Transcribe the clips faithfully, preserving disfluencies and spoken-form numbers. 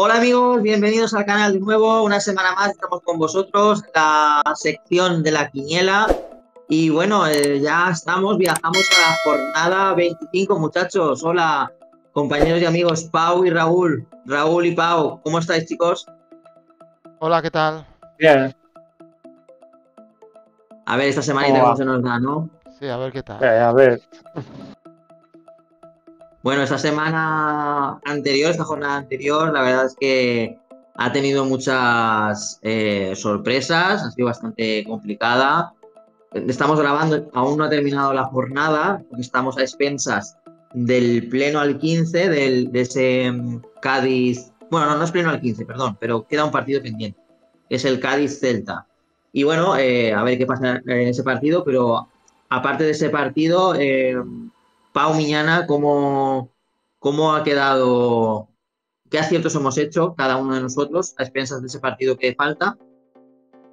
Hola amigos, bienvenidos al canal de nuevo, una semana más estamos con vosotros, la sección de la Quiniela. Y bueno, eh, ya estamos, viajamos a la jornada veinticinco, muchachos. Hola compañeros y amigos, Pau y Raúl, Raúl y Pau, ¿cómo estáis, chicos? Hola, ¿qué tal? Bien. A ver, esta semanita cómo se nos da, ¿no? Sí, a ver qué tal. Eh, a ver... Bueno, esta semana anterior, esta jornada anterior, la verdad es que ha tenido muchas eh, sorpresas, ha sido bastante complicada. Estamos grabando, aún no ha terminado la jornada, porque estamos a expensas del pleno al quince, del, de ese Cádiz... Bueno, no, no es pleno al quince, perdón, pero queda un partido pendiente, que es el Cádiz-Celta. Y bueno, eh, a ver qué pasa en ese partido, pero aparte de ese partido... Eh, Pau Miñana, ¿cómo, ¿cómo ha quedado? ¿Qué aciertos hemos hecho cada uno de nosotros a expensas de ese partido que falta?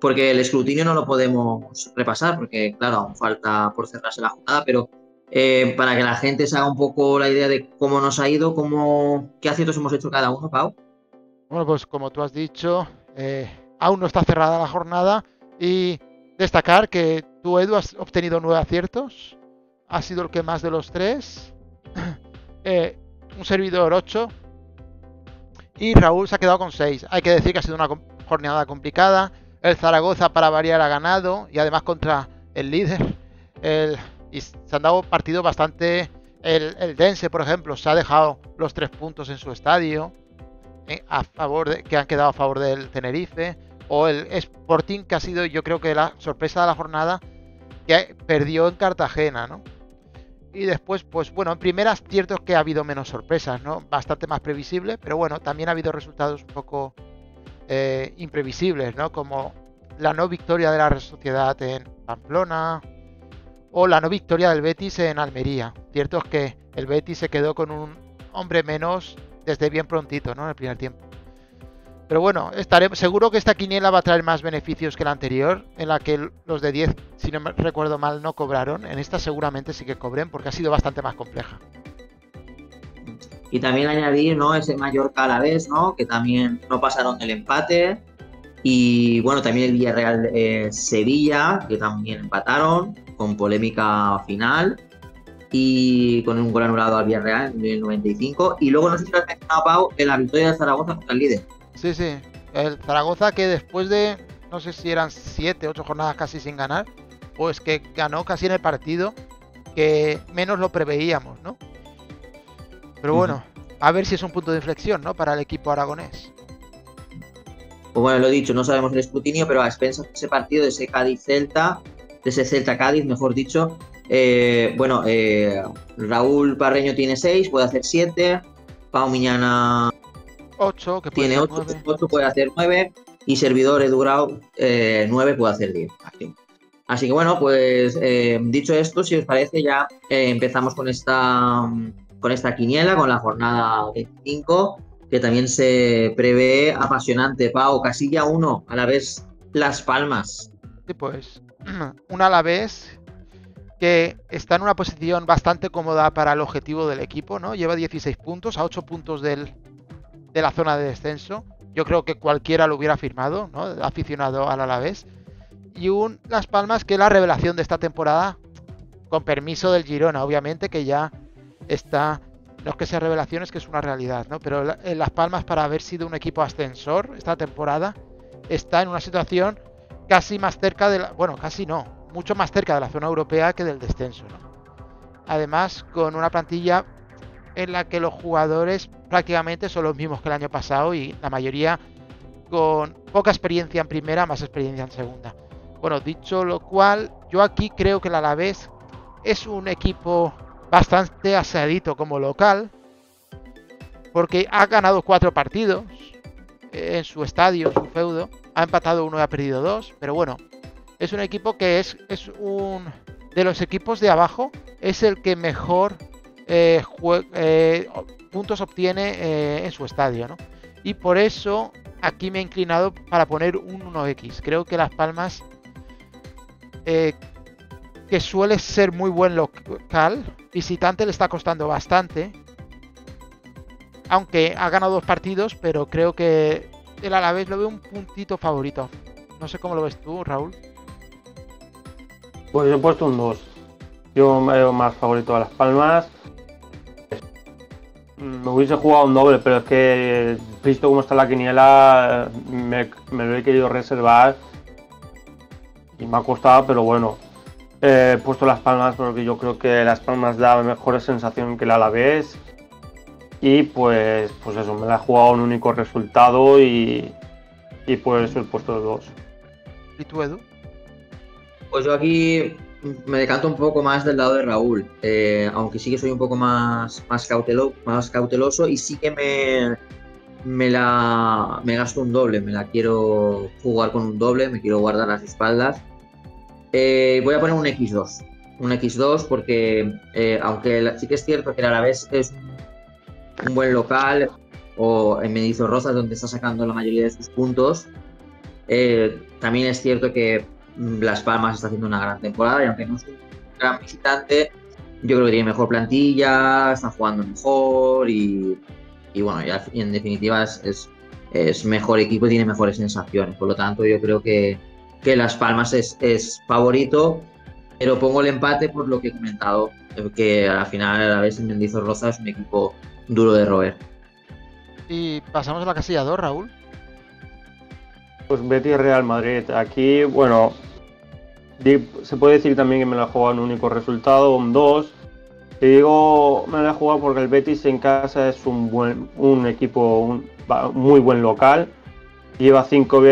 Porque el escrutinio no lo podemos repasar, porque claro, aún falta por cerrarse la jornada, pero eh, para que la gente se haga un poco la idea de cómo nos ha ido, cómo, ¿qué aciertos hemos hecho cada uno, Pau? Bueno, pues como tú has dicho, eh, aún no está cerrada la jornada y destacar que tú, Edu, has obtenido nueve aciertos. Ha sido el que más de los tres. Eh, un servidor ocho. Y Raúl se ha quedado con seis. Hay que decir que ha sido una jornada complicada. El Zaragoza, para variar, ha ganado. Y además contra el líder. El, y se han dado partidos bastante... El, el Dense, por ejemplo, se ha dejado los tres puntos en su estadio. Eh, a favor de, que han quedado a favor del Tenerife. O el Sporting, que ha sido, yo creo que la sorpresa de la jornada, que perdió en Cartagena, ¿no? Y después, pues bueno, en primeras cierto es que ha habido menos sorpresas, ¿no? Bastante más previsible, pero bueno, también ha habido resultados un poco eh, imprevisibles, ¿no? Como la no victoria de la Real Sociedad en Pamplona o la no victoria del Betis en Almería. Cierto es que el Betis se quedó con un hombre menos desde bien prontito, ¿no? En el primer tiempo. Pero bueno, estaré, seguro que esta quiniela va a traer más beneficios que la anterior, en la que los de diez, si no me recuerdo mal, no cobraron. En esta seguramente sí que cobren, porque ha sido bastante más compleja. Y también añadir, ¿no?, ese Mallorca a la vez, ¿no?, que también no pasaron del empate. Y bueno, también el Villarreal eh, Sevilla, que también empataron, con polémica final. Y con un gol anulado al Villarreal en el noventa y cinco. Y luego, no sé si lo has mencionado, Pau, en la victoria de Zaragoza contra el líder. Sí, sí, el Zaragoza, que después de, no sé si eran siete, ocho jornadas casi sin ganar, pues que ganó casi en el partido que menos lo preveíamos, ¿no? Pero bueno, a ver si es un punto de inflexión, ¿no?, para el equipo aragonés. Pues bueno, lo he dicho, no sabemos el escrutinio, pero a expensas de ese partido, de ese Cádiz-Celta, de ese Celta-Cádiz, mejor dicho, eh, bueno, eh, Raúl Parreño tiene seis, puede hacer siete, Pau Miñana... ocho, que tiene ocho, puede hacer nueve, y servidor Edu Grau eh, nueve, puede hacer diez. Así, así que bueno, pues eh, dicho esto, si os parece, ya eh, empezamos con esta con esta quiniela, con la jornada veinticinco, que también se prevé apasionante, Pau. Casilla uno, a la vez Las Palmas. Sí, pues un Alavés que está en una posición bastante cómoda para el objetivo del equipo, ¿no? Lleva dieciséis puntos, a ocho puntos del de la zona de descenso. Yo creo que cualquiera lo hubiera firmado, ¿no?, aficionado al Alavés. Y un Las Palmas que la revelación de esta temporada, con permiso del Girona, obviamente, que ya está, no es que sea revelación, es que es una realidad, ¿no? Pero la, Las Palmas, para haber sido un equipo ascensor esta temporada, está en una situación casi más cerca de la, bueno, casi no, mucho más cerca de la zona europea que del descenso, ¿no? Además, con una plantilla en la que los jugadores prácticamente son los mismos que el año pasado, y la mayoría con poca experiencia en primera, más experiencia en segunda. Bueno, dicho lo cual, yo aquí creo que el Alavés es un equipo bastante aseadito como local, porque ha ganado cuatro partidos en su estadio, en su feudo, ha empatado uno y ha perdido dos, pero bueno, es un equipo que es, es un... de los equipos de abajo, es el que mejor... Eh, eh, puntos obtiene eh, en su estadio, ¿no? Y por eso aquí me he inclinado para poner un uno equis. Creo que Las Palmas, eh, que suele ser muy buen local, visitante le está costando bastante, aunque ha ganado dos partidos, pero creo que el Alavés lo veo un puntito favorito. No sé cómo lo ves tú, Raúl. Pues yo he puesto un dos. Yo me veo más favorito a Las Palmas. Me hubiese jugado un doble, pero es que, visto cómo está la quiniela, me, me lo he querido reservar y me ha costado, pero bueno. Eh, he puesto Las Palmas porque yo creo que Las Palmas da mejor sensación que el Alavés. Y pues, pues eso, me la he jugado un único resultado y, y pues he puesto dos. ¿Y tú, Edu? Pues yo aquí me decanto un poco más del lado de Raúl, eh, aunque sí que soy un poco más, más, cautelo, más cauteloso y sí que me, me, la, me gasto un doble, me la quiero jugar con un doble, me quiero guardar las espaldas. Eh, voy a poner un equis dos, un equis dos porque eh, aunque la, sí que es cierto que el Alavés es un, un buen local o en Mendizorroza donde está sacando la mayoría de sus puntos, eh, también es cierto que Las Palmas está haciendo una gran temporada y aunque no es un gran visitante, yo creo que tiene mejor plantilla, está jugando mejor y, y bueno, ya en definitiva es, es, es mejor equipo y tiene mejores sensaciones. Por lo tanto, yo creo que, que Las Palmas es, es favorito, pero pongo el empate por lo que he comentado, que al final a la vez en Mendizorroza es un equipo duro de roer. Y pasamos a la casilla dos, Raúl. Pues Betis Real Madrid. Aquí, bueno, se puede decir también que me la he jugado en un único resultado, un dos. Y digo, me la he jugado porque el Betis en casa es un buen un equipo, un muy buen local. Lleva cinco,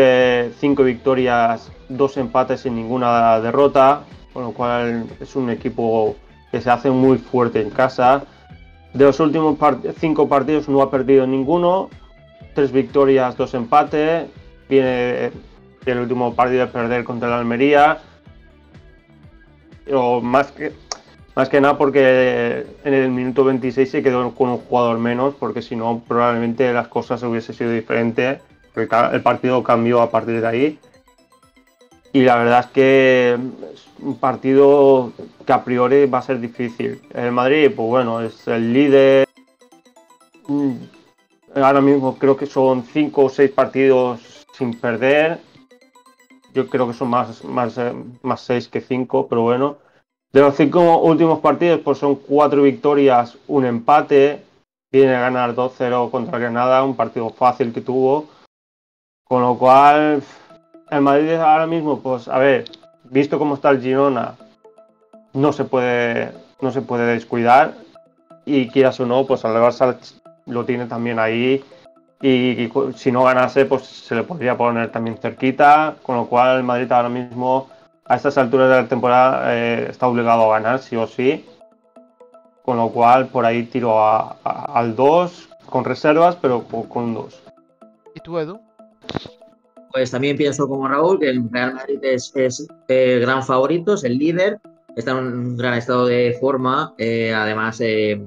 cinco victorias, dos empates sin ninguna derrota, con lo cual es un equipo que se hace muy fuerte en casa. De los últimos part- cinco partidos no ha perdido ninguno, tres victorias, dos empates. Viene del último partido de perder contra el Almería, o más que, más que nada porque en el minuto veintiséis se quedó con un jugador menos, porque si no probablemente las cosas hubiesen sido diferentes, porque el partido cambió a partir de ahí. Y la verdad es que es un partido que a priori va a ser difícil. El Madrid, pues bueno, es el líder. Ahora mismo creo que son cinco o seis partidos sin perder, yo creo que son más, más, más seis que cinco, pero bueno. De los cinco últimos partidos, pues son cuatro victorias, un empate. Viene a ganar dos cero contra Granada, un partido fácil que tuvo. Con lo cual, el Madrid ahora mismo, pues a ver, visto cómo está el Girona, no se puede, no se puede descuidar. Y quieras o no, pues al Barça lo tiene también ahí. Y si no ganase, pues se le podría poner también cerquita, con lo cual el Madrid ahora mismo, a estas alturas de la temporada, eh, está obligado a ganar, sí o sí. Con lo cual, por ahí tiro a, a, al dos, con reservas, pero con un dos. ¿Y tú, Edu? Pues también pienso como Raúl, que el Real Madrid es, es eh, gran favorito, es el líder, está en un gran estado de forma, eh, además... Eh,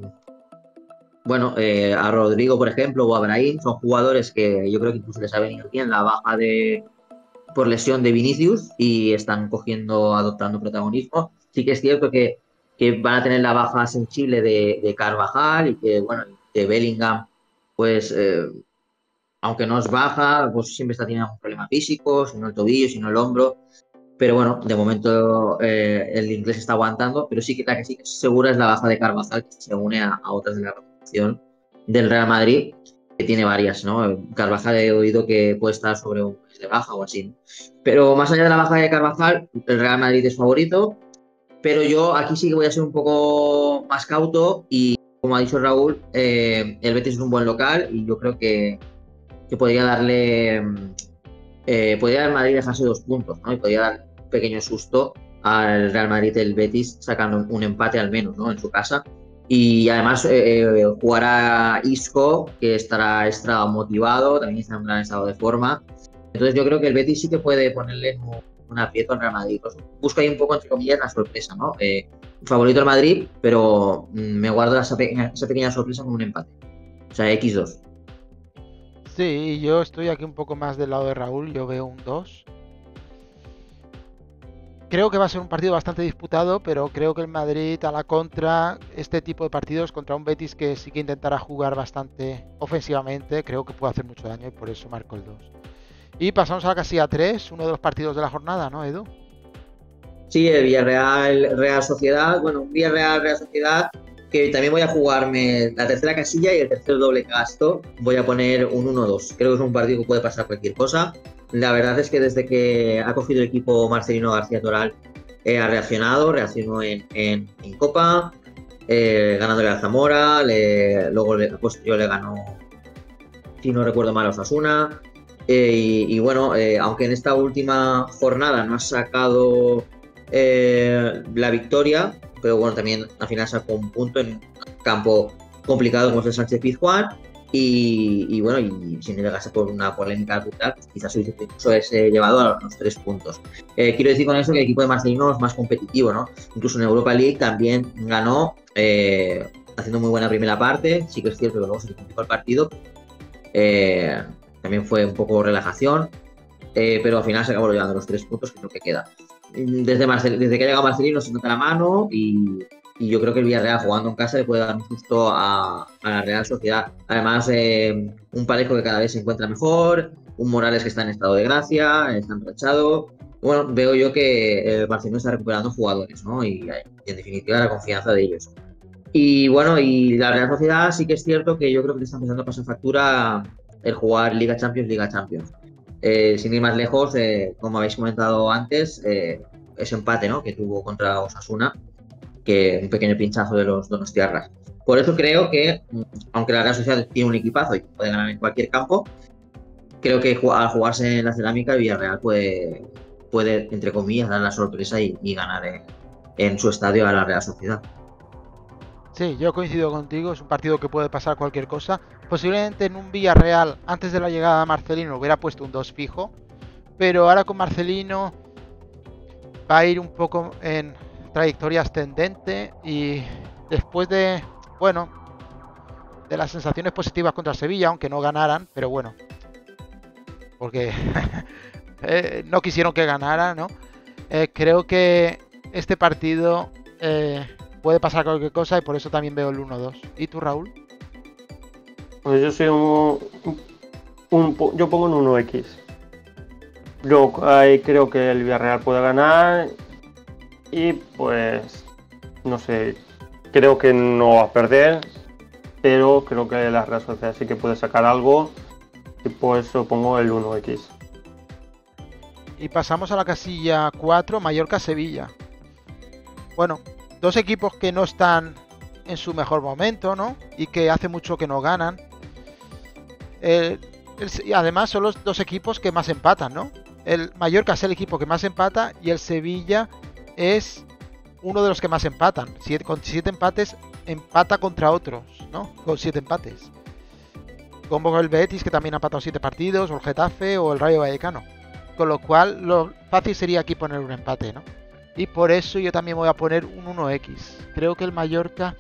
Bueno, eh, a Rodrigo, por ejemplo, o a Brahim, son jugadores que yo creo que incluso les ha venido bien la baja de por lesión de Vinicius y están cogiendo, adoptando protagonismo. Sí que es cierto que, que van a tener la baja sensible de, de Carvajal y que, bueno, de Bellingham, pues, eh, aunque no es baja, pues siempre está teniendo algún problema físico, si no el tobillo, si no el hombro. Pero bueno, de momento eh, el inglés está aguantando, pero sí que la que sí que es segura es la baja de Carvajal, que se une a, a otras de la del Real Madrid, que tiene varias, ¿no? Carvajal he oído que puede estar sobre un mes de baja o así. Pero más allá de la baja de Carvajal, el Real Madrid es favorito, pero yo aquí sí que voy a ser un poco más cauto y, como ha dicho Raúl, eh, el Betis es un buen local y yo creo que, que podría darle... Eh, podría el Madrid dejarse dos puntos, ¿no? Y podría dar un pequeño susto al Real Madrid el Betis sacando un empate al menos, ¿no? En su casa. Y además eh, jugará Isco, que estará extra motivado, también está en un gran estado de forma. Entonces yo creo que el Betis sí que puede ponerle un aprieto al Real Madrid. Pues busco ahí un poco, entre comillas, la sorpresa, ¿no? Eh, favorito al Madrid, pero me guardo esa, pe- esa pequeña sorpresa con un empate. O sea, equis dos. Sí, yo estoy aquí un poco más del lado de Raúl, yo veo un dos. Creo que va a ser un partido bastante disputado, pero creo que el Madrid a la contra, este tipo de partidos contra un Betis que sí que intentará jugar bastante ofensivamente, creo que puede hacer mucho daño y por eso marco el dos. Y pasamos a la casilla tres, uno de los partidos de la jornada, ¿no, Edu? Sí, el Villarreal, Real Sociedad, bueno, Villarreal, Real Sociedad, que también voy a jugarme la tercera casilla y el tercer doble gasto, voy a poner un uno dos, creo que es un partido que puede pasar cualquier cosa. La verdad es que desde que ha cogido el equipo Marcelino García Toral eh, ha reaccionado, reaccionó en, en, en Copa, eh, ganándole a Zamora, le, luego le, pues yo le ganó, si no recuerdo mal, a Osasuna. Eh, y, y bueno, eh, aunque en esta última jornada no ha sacado eh, la victoria, pero bueno, también al final sacó un punto en un campo complicado como es el Sánchez-Pizjuán. Y, y bueno, y si no llegase por una polémica arbitral, pues quizás incluso es eh, llevado a los tres puntos. Eh, quiero decir con eso que el equipo de Marcelino es más competitivo, ¿no? Incluso en Europa League también ganó, eh, haciendo muy buena primera parte, sí que es cierto que luego se complicó el partido. Eh, también fue un poco relajación, eh, pero al final se acabó llevando los tres puntos, que es lo que queda. Desde, Marcel desde que ha llegado Marcelino se nota la mano y... Y yo creo que el Villarreal jugando en casa le puede dar un susto a, a la Real Sociedad. Además, eh, un Parejo que cada vez se encuentra mejor, un Morales que está en estado de gracia, está enrachado. Bueno, veo yo que eh, Marcelino está recuperando jugadores, ¿no? Y, y en definitiva la confianza de ellos. Y bueno, y la Real Sociedad sí que es cierto que yo creo que le está empezando a pasar factura el jugar Liga Champions, Liga Champions. Eh, sin ir más lejos, eh, como habéis comentado antes, eh, ese empate, ¿no?, que tuvo contra Osasuna, que un pequeño pinchazo de los donostiarras. Por eso creo que, aunque la Real Sociedad tiene un equipazo y puede ganar en cualquier campo, creo que al jugarse en la cerámica el Villarreal puede, puede entre comillas, dar la sorpresa y, y ganar en, en su estadio a la Real Sociedad. Sí, yo coincido contigo, es un partido que puede pasar cualquier cosa. Posiblemente en un Villarreal, antes de la llegada de Marcelino, hubiera puesto un dos fijo, pero ahora con Marcelino va a ir un poco en trayectoria ascendente y después de, bueno, de las sensaciones positivas contra Sevilla, aunque no ganaran, pero bueno, porque eh, no quisieron que ganara, ¿no? Eh, creo que este partido eh, puede pasar cualquier cosa y por eso también veo el uno dos. ¿Y tú, Raúl? Pues yo soy un, un, un yo pongo un uno equis. Yo eh, creo que el Villarreal puede ganar. Y pues, no sé, creo que no va a perder, pero creo que la Real Sociedad sí que puede sacar algo, y por eso pongo el uno equis. Y pasamos a la casilla cuatro, Mallorca-Sevilla. Bueno, dos equipos que no están en su mejor momento, ¿no? Y que hace mucho que no ganan. Eh, el, además son los dos equipos que más empatan, ¿no? El Mallorca es el equipo que más empata y el Sevilla es uno de los que más empatan. Con siete empates empata contra otros, ¿no? Con siete empates. Como el Betis, que también ha empatado siete partidos, o el Getafe, o el Rayo Vallecano. Con lo cual, lo fácil sería aquí poner un empate, ¿no? Y por eso yo también voy a poner un uno equis. Creo que el Mallorca...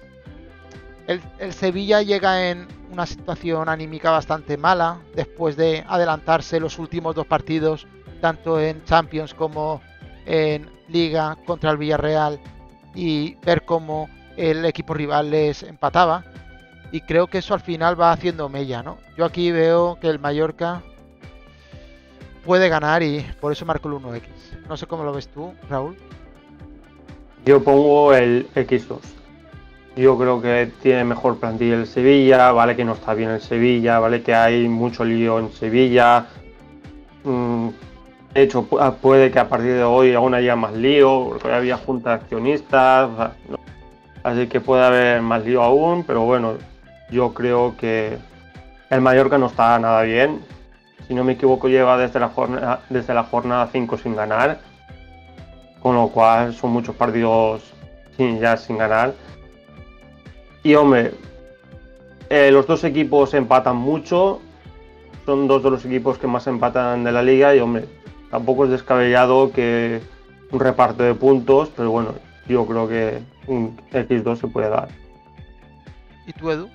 El, el Sevilla llega en una situación anímica bastante mala, después de adelantarse los últimos dos partidos, tanto en Champions como en Liga contra el Villarreal, y ver cómo el equipo rival les empataba, y creo que eso al final va haciendo mella, ¿no? Yo aquí veo que el Mallorca puede ganar y por eso marco el uno equis. No sé cómo lo ves tú, Raúl. Yo pongo el equis dos. Yo creo que tiene mejor plantilla el Sevilla, vale que no está bien el Sevilla, vale que hay mucho lío en Sevilla. Mm. De hecho, puede que a partir de hoy aún haya más lío, porque había junta de accionistas, ¿no? Así que puede haber más lío aún, pero bueno, yo creo que el Mallorca no está nada bien. Si no me equivoco, lleva desde la jornada, desde la jornada cinco sin ganar, con lo cual son muchos partidos sin, ya sin ganar. Y hombre, eh, los dos equipos empatan mucho, son dos de los equipos que más empatan de la liga y hombre, tampoco es descabellado que un reparto de puntos, pero bueno, yo creo que un equis dos se puede dar. ¿Y tú, Edu?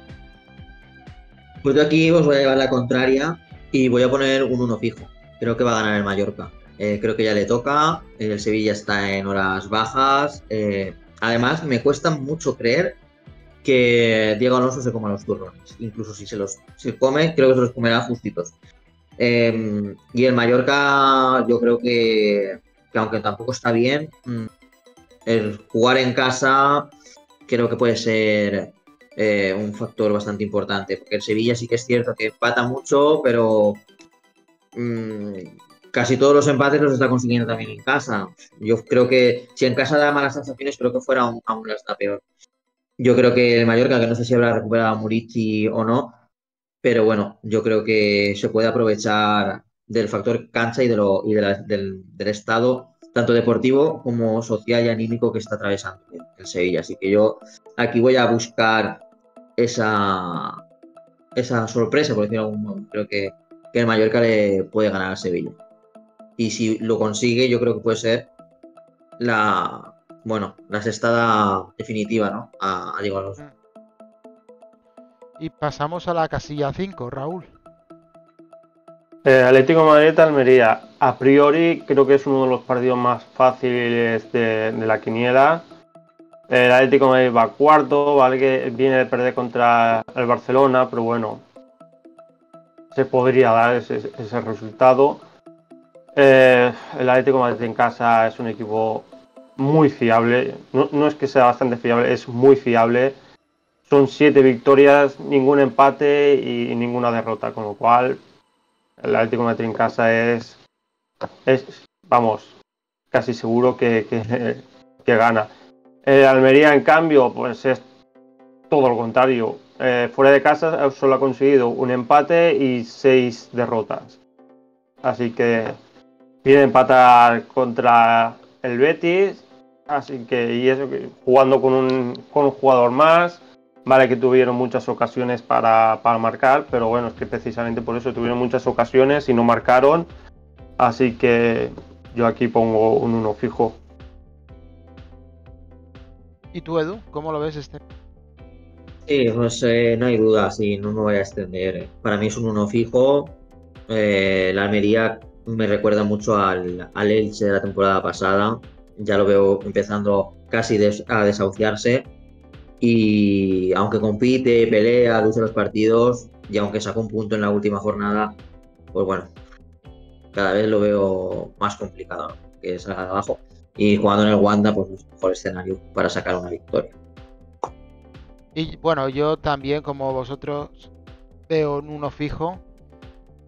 Pues yo aquí os voy a llevar la contraria y voy a poner un uno fijo. Creo que va a ganar el Mallorca. Eh, creo que ya le toca. El Sevilla está en horas bajas. Eh, además, me cuesta mucho creer que Diego Alonso se coma los turrones. Incluso si se los se come, creo que se los comerá justitos. Eh, y el Mallorca, yo creo que, que aunque tampoco está bien, el jugar en casa creo que puede ser eh, un factor bastante importante. Porque el Sevilla sí que es cierto que empata mucho, pero mm, casi todos los empates los está consiguiendo también en casa. Yo creo que si en casa da malas sensaciones, creo que fuera aún, aún está peor. Yo creo que el Mallorca, que no sé si habrá recuperado a Murici o no, pero bueno, yo creo que se puede aprovechar del factor cancha y, de lo, y de la, del, del estado tanto deportivo como social y anímico que está atravesando el Sevilla. Así que yo aquí voy a buscar esa, esa sorpresa, por decirlo de algún modo. Creo que, que el Mallorca le puede ganar al Sevilla. Y si lo consigue, yo creo que puede ser la, bueno, la sextada definitiva, ¿no? A, a Diego Alonso. Y pasamos a la casilla cinco, Raúl. Eh, Atlético Madrid-Almería. A priori creo que es uno de los partidos más fáciles de, de la quiniela. El Atlético Madrid va cuarto, ¿vale? Que viene de perder contra el Barcelona, pero bueno, se podría dar ese, ese resultado. Eh, el Atlético Madrid en casa es un equipo muy fiable. No, no es que sea bastante fiable, es muy fiable. Son siete victorias, ningún empate y ninguna derrota, con lo cual el Atlético Madrid en casa es, es vamos, casi seguro que, que, que gana. El Almería, en cambio, pues es todo lo contrario. Eh, fuera de casa solo ha conseguido un empate y seis derrotas. Así que viene a empatar contra el Betis, así que y eso jugando con un, con un jugador más. Vale que tuvieron muchas ocasiones para, para marcar, pero bueno, es que precisamente por eso tuvieron muchas ocasiones y no marcaron. Así que yo aquí pongo un uno fijo. ¿Y tú, Edu? ¿Cómo lo ves este? Sí, pues eh, no hay duda, sí, no me voy a extender. Para mí es un uno fijo. Eh, la Almería me recuerda mucho al, al Elche de la temporada pasada. Ya lo veo empezando casi des- a desahuciarse. Y aunque compite, pelea, lucha los partidos, y aunque sacó un punto en la última jornada, pues bueno, cada vez lo veo más complicado, ¿no? Que salga de abajo. Y jugando en el Wanda, pues es el mejor escenario para sacar una victoria. Y bueno, yo también, como vosotros, veo un uno fijo,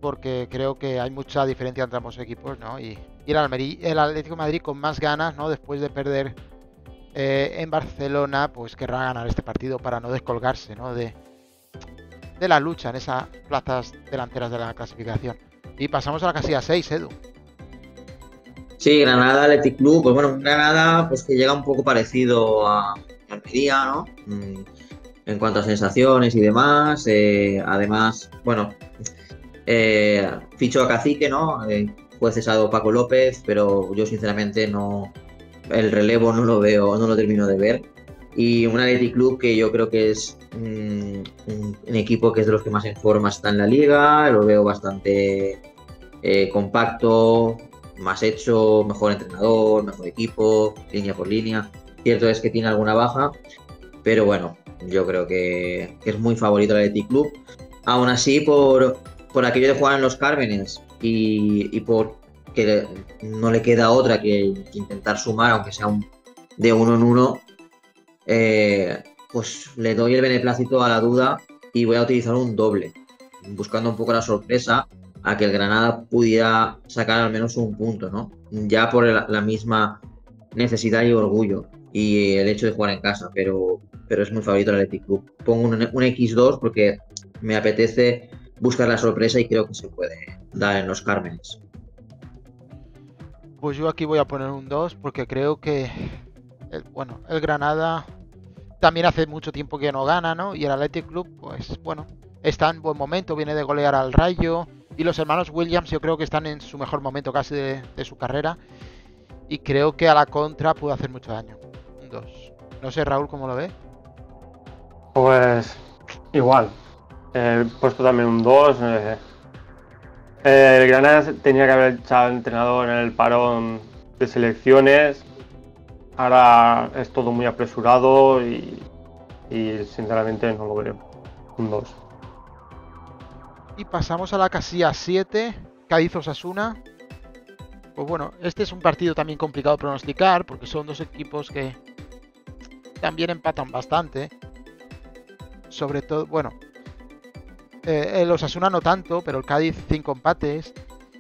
porque creo que hay mucha diferencia entre ambos equipos, ¿no? Y, y el, Almería, el Atlético de Madrid con más ganas, ¿no? Después de perder Eh, en Barcelona, pues querrá ganar este partido para no descolgarse, ¿no? De, de la lucha en esas plazas delanteras de la clasificación. Y pasamos a la casilla seis, Edu. Sí, Granada, Athletic Club. Pues bueno, Granada pues que llega un poco parecido a Almería, ¿no? En cuanto a sensaciones y demás. Eh, además, bueno, eh, fichó a Cacique, ¿no? Eh, fue cesado Paco López, pero yo sinceramente no... el relevo no lo veo, no lo termino de ver. Y un Athletic Club que yo creo que es mmm, un equipo que es de los que más en forma está en la liga. Lo veo bastante eh, compacto, más hecho, mejor entrenador, mejor equipo, línea por línea. Cierto es que tiene alguna baja, pero bueno, yo creo que, que es muy favorito el Athletic Club. Aún así, por, por aquello de jugar en los Cármenes y, y por... que no le queda otra que intentar sumar, aunque sea un, de uno en uno, eh, pues le doy el beneplácito a la duda y voy a utilizar un doble, buscando un poco la sorpresa a que el Granada pudiera sacar al menos un punto, ¿no? Ya por la, la misma necesidad y orgullo y el hecho de jugar en casa, pero, pero es muy favorito el Athletic Club. Pongo un, un equis dos porque me apetece buscar la sorpresa y creo que se puede dar en los Cármenes. Pues yo aquí voy a poner un dos porque creo que el, bueno, el Granada también hace mucho tiempo que no gana, ¿no? Y el Athletic Club, pues bueno, está en buen momento, viene de golear al Rayo. Y los hermanos Williams yo creo que están en su mejor momento casi de, de su carrera. Y creo que a la contra puede hacer mucho daño. Un dos. No sé, Raúl, ¿cómo lo ves? Pues igual. He eh, puesto también un dos. Eh, Eh, el Granada tenía que haber echado al entrenador en el parón de selecciones. Ahora es todo muy apresurado y, y sinceramente no lo veo. Un dos. Y pasamos a la casilla siete, Cádiz-Osasuna. Pues bueno, este es un partido también complicado de pronosticar porque son dos equipos que también empatan bastante. Sobre todo, bueno, eh, el Osasuna no tanto, pero el Cádiz cinco empates.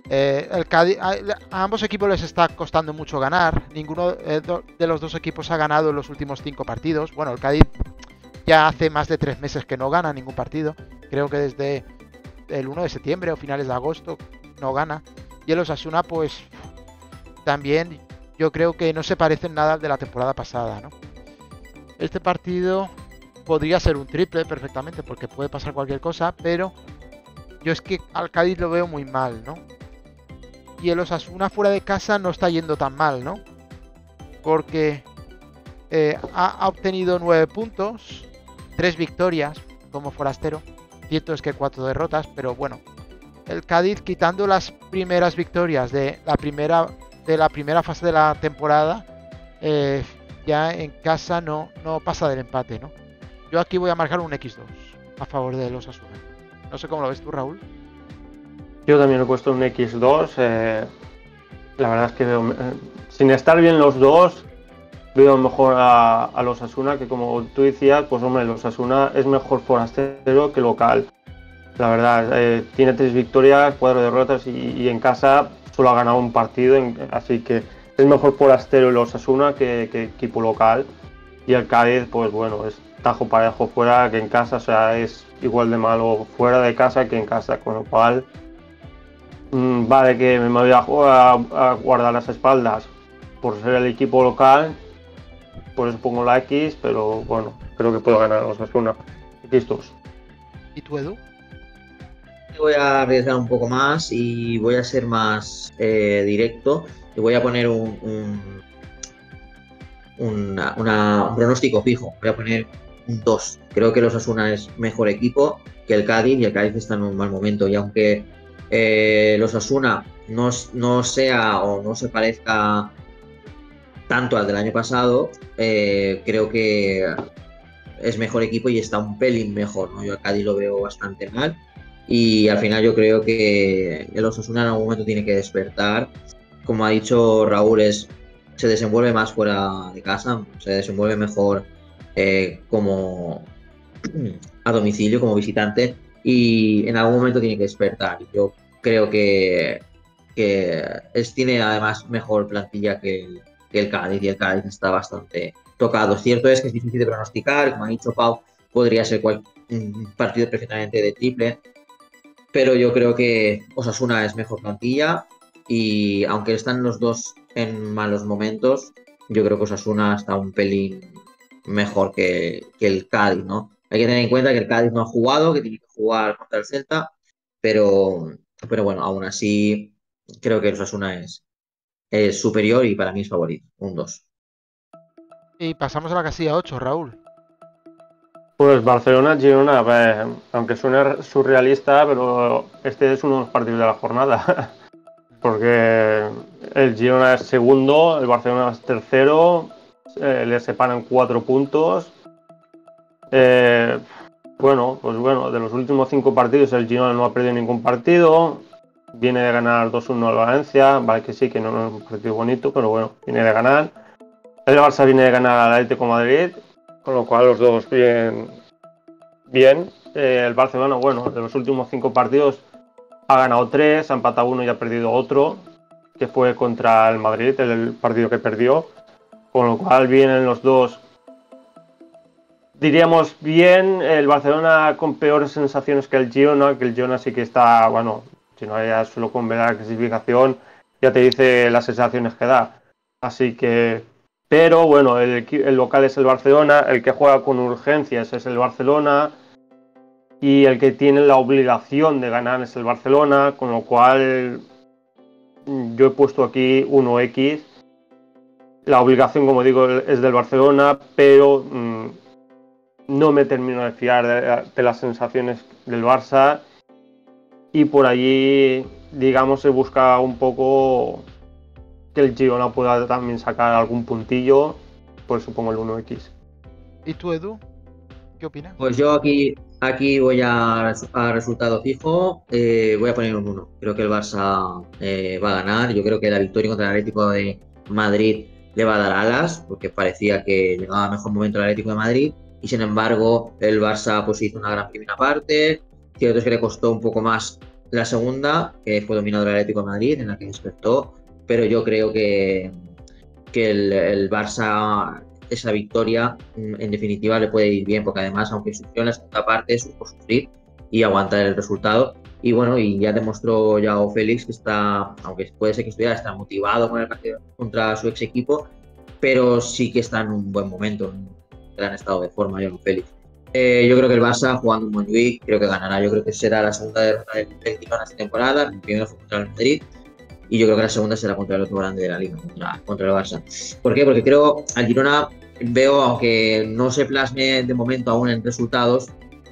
Eh, el Cádiz, a, a ambos equipos les está costando mucho ganar. Ninguno eh, do, de los dos equipos ha ganado en los últimos cinco partidos. Bueno, el Cádiz ya hace más de tres meses que no gana ningún partido. Creo que desde el uno de septiembre o finales de agosto no gana. Y el Osasuna, pues también yo creo que no se parecen nada al de la temporada pasada, ¿no? Este partido podría ser un triple perfectamente porque puede pasar cualquier cosa, pero yo es que al Cádiz lo veo muy mal, ¿no? Y el Osasuna fuera de casa no está yendo tan mal, ¿no? Porque eh, ha obtenido nueve puntos, tres victorias como forastero. Cierto es que cuatro derrotas, pero bueno. El Cádiz, quitando las primeras victorias de la primera, de la primera fase de la temporada, eh, ya en casa no, no pasa del empate, ¿no? Yo aquí voy a marcar un equis dos a favor de los Osasuna. No sé cómo lo ves tú, Raúl. Yo también he puesto un equis dos. Eh, la verdad es que veo, eh, sin estar bien los dos, veo mejor a, a los Osasuna, que como tú decías, pues hombre, los Osasuna es mejor forastero que local. La verdad, eh, tiene tres victorias, cuatro derrotas y, y en casa solo ha ganado un partido, en, así que es mejor forastero el Osasuna que, que equipo local. Y el Cádiz, pues bueno, es tajo parejo fuera que en casa, o sea, es igual de malo fuera de casa que en casa, con lo cual... Vale, que me voy a, a, a guardar las espaldas por ser el equipo local, por eso pongo la equis, pero bueno, creo que puedo ganar Osasuna. equis dos. ¿Y tú, Edu? Voy a arriesgar un poco más y voy a ser más eh, directo y voy a poner un, un, una, una, un pronóstico fijo. Voy a poner un dos. Creo que el Osasuna es mejor equipo que el Cádiz y el Cádiz está en un mal momento y aunque... Eh, los Osasuna no, no sea o no se parezca tanto al del año pasado, eh, creo que es mejor equipo y está un pelín mejor, ¿no? Yo a Cádiz lo veo bastante mal y al final yo creo que el Osasuna en algún momento tiene que despertar. Como ha dicho Raúl, es, se desenvuelve más fuera de casa, se desenvuelve mejor eh, como a domicilio, como visitante. Y en algún momento tiene que despertar. Yo creo que, que es, tiene además mejor plantilla que el, que el Cádiz y el Cádiz está bastante tocado. Cierto es que es difícil de pronosticar, como ha dicho Pau, podría ser cual, un partido perfectamente de triple, pero yo creo que Osasuna es mejor plantilla y aunque están los dos en malos momentos, yo creo que Osasuna está un pelín mejor que, que el Cádiz, ¿no? Hay que tener en cuenta que el Cádiz no ha jugado, que tiene que jugar contra el Celta, pero, pero bueno, aún así creo que el Osasuna es, es superior y para mí es favorito, un dos. Y pasamos a la casilla ocho, Raúl. Pues Barcelona-Girona, pues, aunque suene surrealista, pero este es uno de los partidos de la jornada, porque el Girona es segundo, el Barcelona es tercero, eh, le separan cuatro puntos. Eh, bueno, pues bueno, de los últimos cinco partidos el Girona no ha perdido ningún partido, viene de ganar dos uno al Valencia, vale que sí, que no, no es un partido bonito, pero bueno, viene de ganar. El Barça viene de ganar al Atlético Madrid, con lo cual los dos bien, bien. Eh, el Barcelona, bueno, de los últimos cinco partidos ha ganado tres, ha empatado uno y ha perdido otro, que fue contra el Madrid, el, el partido que perdió, con lo cual vienen los dos. Diríamos bien, el Barcelona con peores sensaciones que el Girona, que el Girona sí que está, bueno, si no ya solo con ver la clasificación ya te dice las sensaciones que da. Así que, pero bueno, el, el local es el Barcelona, el que juega con urgencias es el Barcelona y el que tiene la obligación de ganar es el Barcelona, con lo cual yo he puesto aquí uno equis. La obligación, como digo, es del Barcelona, pero... Mmm, no me termino de fiar de, de las sensaciones del Barça y por allí digamos, se busca un poco que el Girona pueda también sacar algún puntillo, pues supongo el uno equis. ¿Y tú, Edu? ¿Qué opinas? Pues yo aquí, aquí voy a, a resultado fijo, eh, voy a poner un uno. Creo que el Barça eh, va a ganar. Yo creo que la victoria contra el Atlético de Madrid le va a dar alas, porque parecía que llegaba a mejor momento el Atlético de Madrid, y sin embargo el Barça pues hizo una gran primera parte. Cierto es que le costó un poco más la segunda, que fue dominado el Atlético de Madrid, en la que despertó, pero yo creo que, que el, el Barça, esa victoria en definitiva le puede ir bien, porque además, aunque sufrió en la segunda parte, supo sufrir y aguantar el resultado. Y bueno, y ya demostró Joao Félix que está, aunque puede ser que estuviera, está motivado con el partido contra su ex equipo, pero sí que está en un buen momento, en un gran estado de forma Joao Félix. Eh, yo creo que el Barça, jugando un buen week, creo que ganará. Yo creo que será la segunda derrota del Girona esta temporada. El primero fue contra el Madrid y yo creo que la segunda será contra el otro grande de la Liga, contra, contra el Barça. ¿Por qué? Porque creo al Girona veo, aunque no se plasme de momento aún en resultados,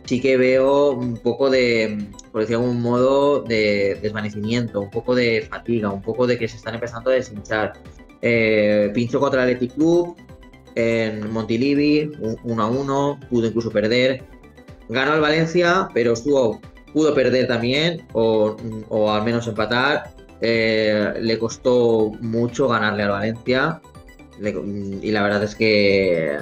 sí que veo un poco de, por decir de algún modo, de desvanecimiento, un poco de fatiga, un poco de que se están empezando a deshinchar. Eh, pinchó contra el Athletic Club en Montilivi, uno a uno, pudo incluso perder. Ganó al Valencia, pero estuvo, pudo perder también, o, o al menos empatar. Eh, le costó mucho ganarle al Valencia, le, y la verdad es que...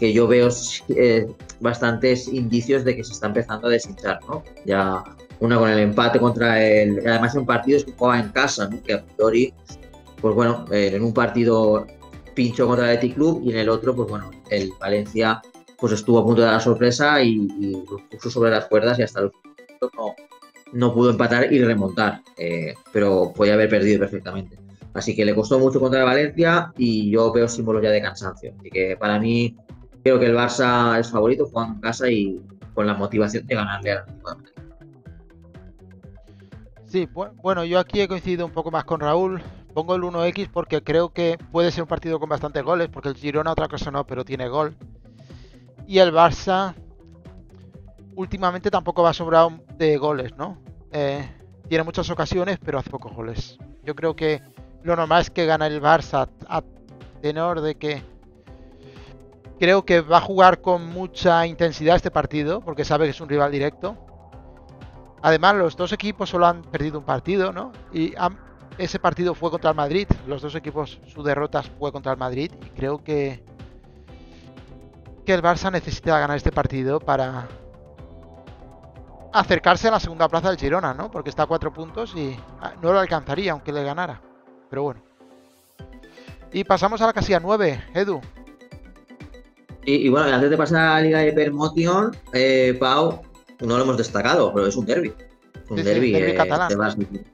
que yo veo eh, bastantes indicios de que se está empezando a deshinchar, ¿no? Ya una con el empate contra el... Además en partidos que jugaba en casa, ¿no? Que a priori, pues bueno, eh, en un partido pinchó contra el Athletic Club y en el otro, pues bueno, el Valencia pues estuvo a punto de dar la sorpresa y, y lo puso sobre las cuerdas y hasta el punto no, no pudo empatar y remontar, eh, pero podía haber perdido perfectamente. Así que le costó mucho contra el Valencia y yo veo símbolos ya de cansancio. Así que para mí... creo que el Barça es favorito jugando en casa y con la motivación de ganarle al Atlético de Madrid. Sí, bueno, yo aquí he coincidido un poco más con Raúl. Pongo el uno equis porque creo que puede ser un partido con bastantes goles, porque el Girona otra cosa no, pero tiene gol. Y el Barça últimamente tampoco va sobrado de goles, ¿no? Eh, tiene muchas ocasiones, pero hace pocos goles. Yo creo que lo normal es que gane el Barça a tenor de que... creo que va a jugar con mucha intensidad este partido, porque sabe que es un rival directo. Además, los dos equipos solo han perdido un partido, ¿no? Y han, ese partido fue contra el Madrid. Los dos equipos, su derrota fue contra el Madrid. Y creo que, que el Barça necesita ganar este partido para acercarse a la segunda plaza del Girona, ¿no? Porque está a cuatro puntos y no lo alcanzaría, aunque le ganara. Pero bueno. Y pasamos a la casilla nueve, Edu. Y, y bueno, antes de pasar a la Liga Hypermotion, eh, Pau, no lo hemos destacado, pero es un derbi. Un sí, derbi, sí, derbi eh, catalán. De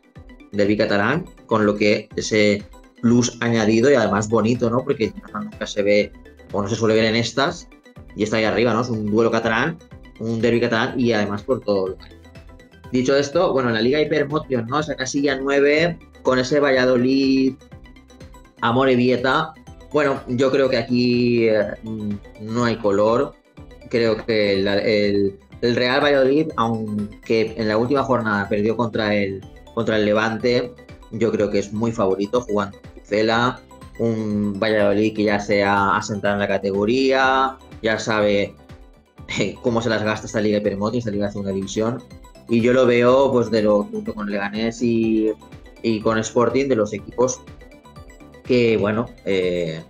derbi catalán, con lo que ese plus añadido y además bonito, ¿no? Porque nunca se ve, o no se suele ver en estas, y está ahí arriba, ¿no? Es un duelo catalán, un derbi catalán y además por todo el país. Dicho esto, bueno, la Liga Hypermotion, ¿no? Esa casilla nueve, con ese Valladolid, Amorebieta. Bueno, yo creo que aquí eh, no hay color. Creo que el, el, el Real Valladolid, aunque en la última jornada perdió contra el, contra el Levante, yo creo que es muy favorito jugando en Pucela. Un Valladolid que ya se ha asentado en la categoría, ya sabe eh, cómo se las gasta esta Liga Hypermotion, esta Liga de Segunda División. Y yo lo veo pues de lo junto con Leganés y, y con Sporting, de los equipos que bueno, eh,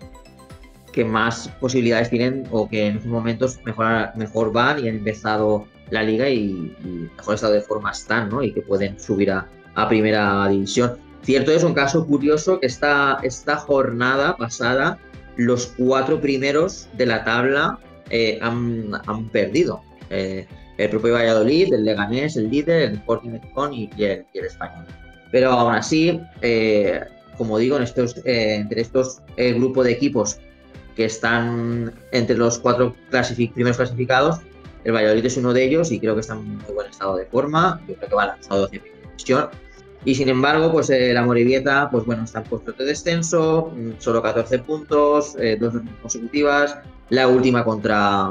que más posibilidades tienen o que en estos momentos mejor, mejor van y han empezado la liga y, y mejor estado de forma están, ¿no? Y que pueden subir a, a primera división. Cierto es un caso curioso que esta, esta jornada pasada los cuatro primeros de la tabla eh, han, han perdido. Eh, el propio Valladolid, el Leganés, el líder, el Sporting de Gijón y, y, el, y el Español. Pero aún así... Eh, como digo, en estos, eh, entre estos eh, grupos de equipos que están entre los cuatro clasific- primeros clasificados, el Valladolid es uno de ellos y creo que está en muy buen estado de forma. Yo creo que va lanzado hacia primera división. Y sin embargo, pues el Amorebieta, pues bueno, está en puestos de descenso, solo catorce puntos, eh, dos consecutivas. La última contra,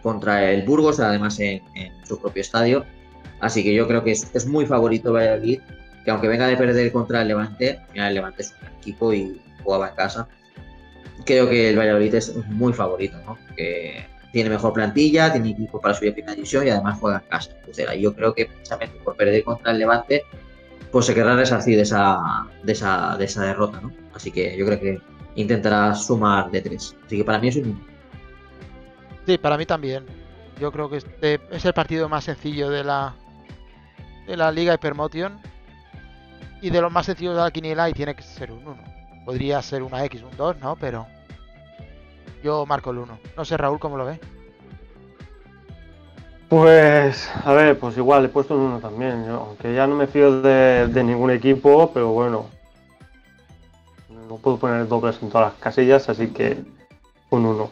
contra el Burgos, además en, en su propio estadio. Así que yo creo que es, es muy favorito Valladolid. que aunque venga de perder contra el Levante, mira, el Levante es un equipo y jugaba en casa, creo que el Valladolid es muy favorito, ¿no? Que tiene mejor plantilla, tiene equipo para subir a primera división y además juega en casa. O sea, yo creo que precisamente por perder contra el Levante, pues se querrá resarcir de esa, de esa, de esa derrota, ¿no? Así que yo creo que intentará sumar de tres. Así que para mí es un... Sí, para mí también. Yo creo que este es el partido más sencillo de la, de la Liga Hypermotion y de los más sencillos de la Quiniela, y tiene que ser un uno. Podría ser una X, un dos, ¿no? Pero yo marco el uno. No sé, Raúl, ¿cómo lo ve? Pues, a ver, pues igual, he puesto un uno también. Yo, aunque ya no me fío de, de ningún equipo, pero bueno. No puedo poner dobles en todas las casillas, así que un uno.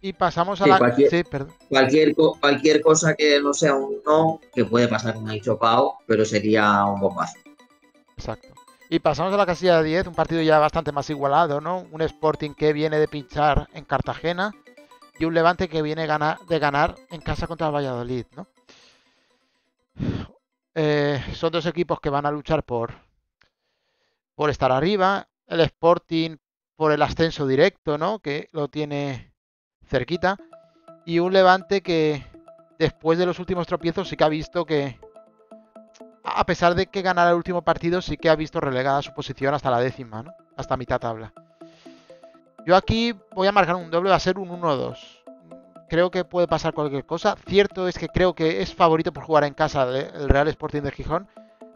Y pasamos a sí, la... Cualquier, sí, perdón. Cualquier, cualquier cosa que no sea un uno, que puede pasar un Pau, pero sería un bombazo. Exacto. Y pasamos a la casilla diez, un partido ya bastante más igualado, ¿no? Un Sporting que viene de pinchar en Cartagena y un Levante que viene ganar, de ganar en casa contra el Valladolid, ¿no? Eh, son dos equipos que van a luchar por, por estar arriba. El Sporting por el ascenso directo, ¿no? Que lo tiene cerquita. Y un Levante que después de los últimos tropiezos sí que ha visto que... A pesar de que ganara el último partido, sí que ha visto relegada su posición hasta la décima, ¿no? Hasta mitad tabla. Yo aquí voy a marcar un doble, va a ser un uno dos. Creo que puede pasar cualquier cosa. Cierto es que creo que es favorito por jugar en casa el Real Sporting de Gijón.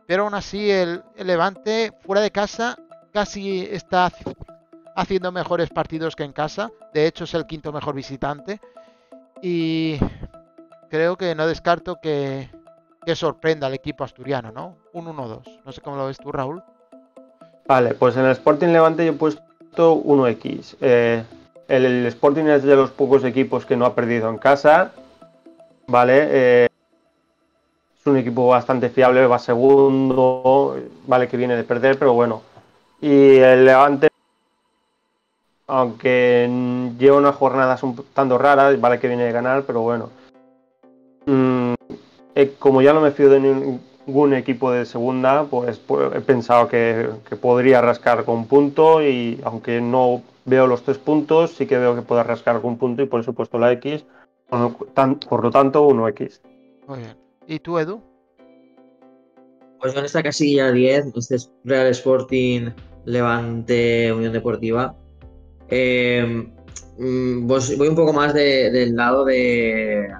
Pero aún así el, el Levante fuera de casa casi está haciendo mejores partidos que en casa. De hecho es el quinto mejor visitante. Y creo que no descarto que... que sorprenda al equipo asturiano, ¿no? Un uno dos. No sé cómo lo ves tú, Raúl. Vale, pues en el Sporting Levante yo he puesto uno equis. Eh, el, el Sporting es de los pocos equipos que no ha perdido en casa. Vale. Eh, es un equipo bastante fiable, va segundo. Vale, que viene de perder, pero bueno. Y el Levante, aunque lleva unas jornadas un tanto raras, vale que viene de ganar, pero bueno. Mm. Como ya no me fío de ningún equipo de segunda, pues he pensado que, que podría rascar con un punto, y aunque no veo los tres puntos, sí que veo que pueda rascar con un punto y por eso he puesto la X, por lo tanto uno equis. Muy bien. ¿Y tú, Edu? Pues en esta casilla diez, este es Real Sporting, Levante, Unión Deportiva. Eh, pues voy un poco más de, del lado de...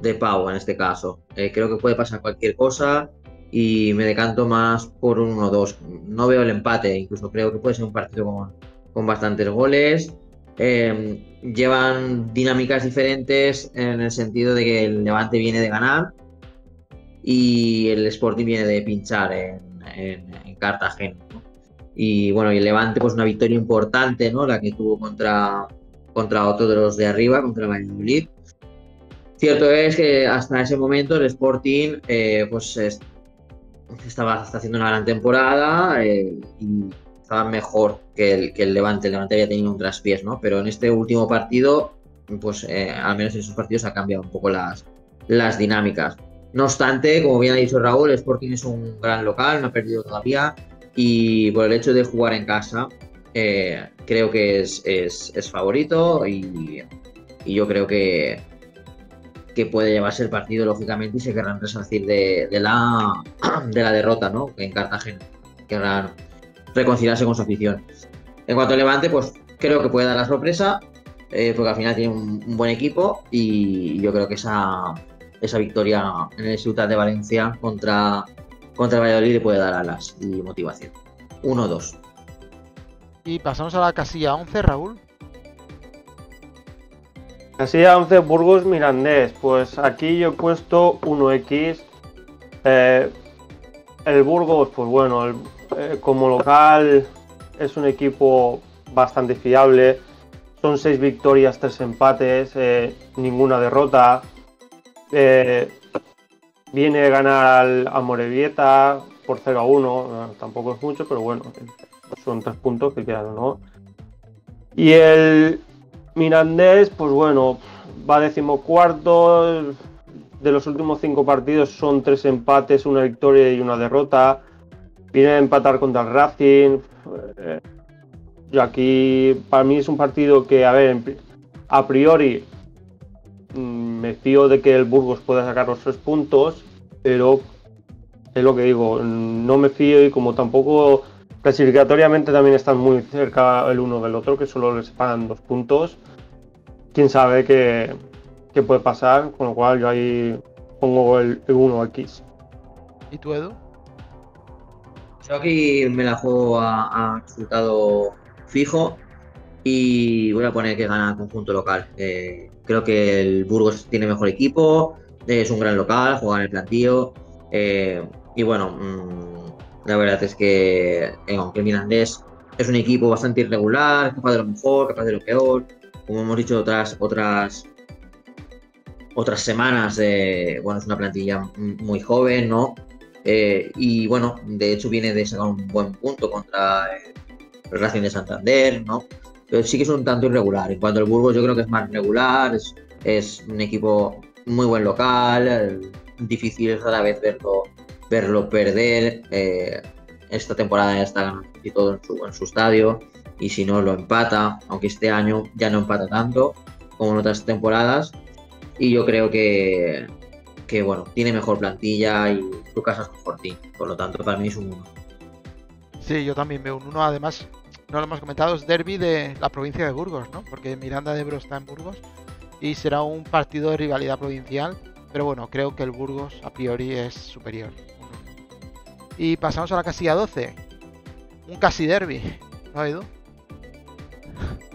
de Pau en este caso. Eh, creo que puede pasar cualquier cosa y me decanto más por un uno dos. No veo el empate, incluso creo que puede ser un partido con, con bastantes goles. Eh, llevan dinámicas diferentes en el sentido de que el Levante viene de ganar y el Sporting viene de pinchar en, en, en Cartagena, ¿no? Y bueno, y el Levante pues una victoria importante, ¿no? La que tuvo contra, contra otro de los de arriba, contra el Valladolid. Cierto es que hasta ese momento el Sporting eh, pues es, estaba está haciendo una gran temporada eh, y estaba mejor que el, que el Levante. El Levante había tenido un traspiés, ¿no? Pero en este último partido, pues eh, al menos en esos partidos ha cambiado un poco las, las dinámicas. No obstante, como bien ha dicho Raúl, el Sporting es un gran local, no ha perdido todavía y por el hecho de jugar en casa eh, creo que es, es, es favorito y, y yo creo que que puede llevarse el partido, lógicamente, y se querrán resarcir de, de, la, de la derrota, ¿no? En Cartagena. Querrán reconciliarse con su afición. En cuanto a Levante, pues creo que puede dar la sorpresa, eh, porque al final tiene un, un buen equipo y yo creo que esa, esa victoria en el Ciutat de Valencia contra, contra el Valladolid le puede dar alas y motivación. uno dos. Y pasamos a la casilla once, Raúl. Así a once, Burgos Mirandés. Pues aquí yo he puesto uno equis. Eh, el Burgos, pues bueno, el, eh, como local es un equipo bastante fiable. Son seis victorias, tres empates, eh, ninguna derrota. Eh, viene a ganar al Amorebieta por cero a uno. Eh, tampoco es mucho, pero bueno, son tres puntos que quedan, ¿no? Y el Mirandés, pues bueno, va decimocuarto. De los últimos cinco partidos son tres empates, una victoria y una derrota. Viene a empatar contra el Racing. Eh, yo aquí, para mí es un partido que, a ver, a priori me fío de que el Burgos pueda sacar los tres puntos, pero es lo que digo, no me fío, y como tampoco clasificatoriamente también están muy cerca el uno del otro, que solo les pagan dos puntos, quién sabe qué, qué puede pasar, con lo cual yo ahí pongo el uno equis. ¿Y tú, Edu? Yo aquí me la juego a, a resultado fijo y voy a poner que gana el conjunto local. Eh, creo que el Burgos tiene mejor equipo, es un gran local, juega en el plantío. Eh, y bueno, mmm, la verdad es que eh, aunque el Mirandés es un equipo bastante irregular, capaz de lo mejor, capaz de lo peor, como hemos dicho otras otras otras semanas, eh, bueno, es una plantilla muy joven, ¿no? Eh, y bueno, de hecho viene de sacar un buen punto contra el Racing de Santander, ¿no? Pero sí que es un tanto irregular. En cuanto al Burgos, yo creo que es más regular, es, es un equipo muy buen local, el, difícil rara vez verlo, verlo perder. Eh, esta temporada ya está ganando y todo en su, en su estadio, y si no lo empata, aunque este año ya no empata tanto como en otras temporadas, y yo creo que, que bueno, tiene mejor plantilla y su casa es mejor team, por lo tanto para mí es un uno. Sí, yo también veo un uno, además no lo hemos comentado, es derbi de la provincia de Burgos, ¿no? Porque Miranda de Ebro está en Burgos y será un partido de rivalidad provincial. Pero bueno, creo que el Burgos a priori es superior. Y pasamos a la casilla doce. Un casi derbi, ¿no, Edu?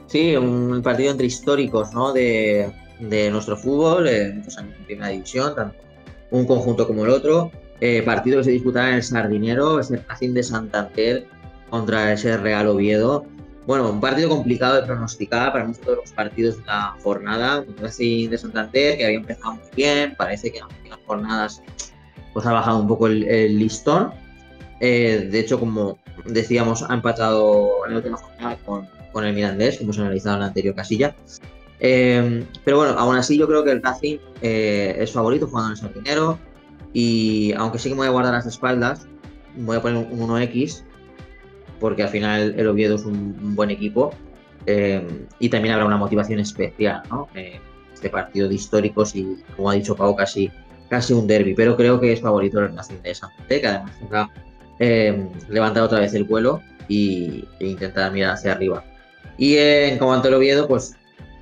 Sí, un partido entre históricos, ¿no? De, de nuestro fútbol, en primera división, tanto un conjunto como el otro. Eh, partido que se disputará en el Sardinero, es el Racing de Santander contra ese Real Oviedo. Bueno, un partido complicado de pronosticar para nosotros los partidos de la jornada. Un Racing de Santander que había empezado muy bien, parece que en las últimas jornadas pues ha bajado un poco el, el listón. Eh, de hecho, como decíamos, ha empatado en la última jornada con, con el Mirandés, que hemos analizado en la anterior casilla. Eh, pero bueno, aún así yo creo que el Racing eh, es favorito jugando en el Sardinero, y aunque sí que me voy a guardar las espaldas, voy a poner un uno equis. Porque al final el Oviedo es un, un buen equipo, eh, y también habrá una motivación especial, ¿no? Eh, este partido de históricos y, como ha dicho Pau, casi, casi un derbi, pero creo que es favorito el Racing de Santander, que además tendrá eh, levantar otra vez el vuelo y, e intentar mirar hacia arriba. Y eh, en cuanto al Oviedo, pues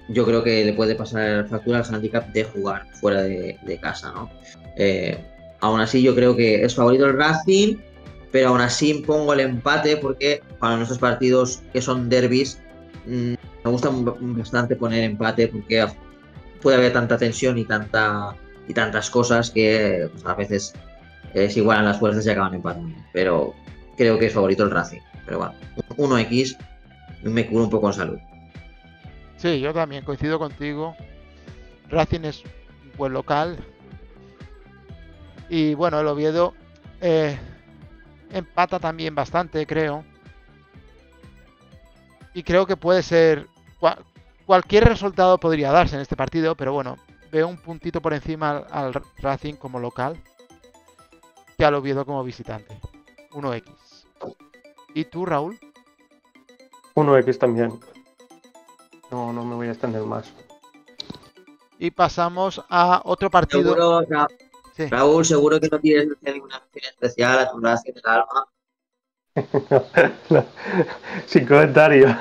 yo creo que le puede pasar factura al handicap de jugar fuera de, de casa, ¿no? Eh, aún así yo creo que es favorito el Racing, pero aún así pongo el empate porque para nuestros partidos que son derbis me gusta bastante poner empate, porque puede haber tanta tensión y, tanta, y tantas cosas que pues, a veces eh, se igualan las fuerzas y acaban empatando. Pero creo que es favorito el Racing. Pero bueno, uno equis me curo un poco en salud. Sí, yo también coincido contigo. Racing es un buen local. Y bueno, el Oviedo... Eh... empata también bastante, creo. Y creo que puede ser... Cual, cualquier resultado podría darse en este partido, pero bueno, veo un puntito por encima al, al Racing como local que al Oviedo como visitante. uno equis. ¿Y tú, Raúl? uno equis también. No, no me voy a extender más. Y pasamos a otro partido... Seguro, no. Sí. Raúl, seguro que no quieres hacer ninguna mención especial a tu Racing del alma. No, no. Sin comentario.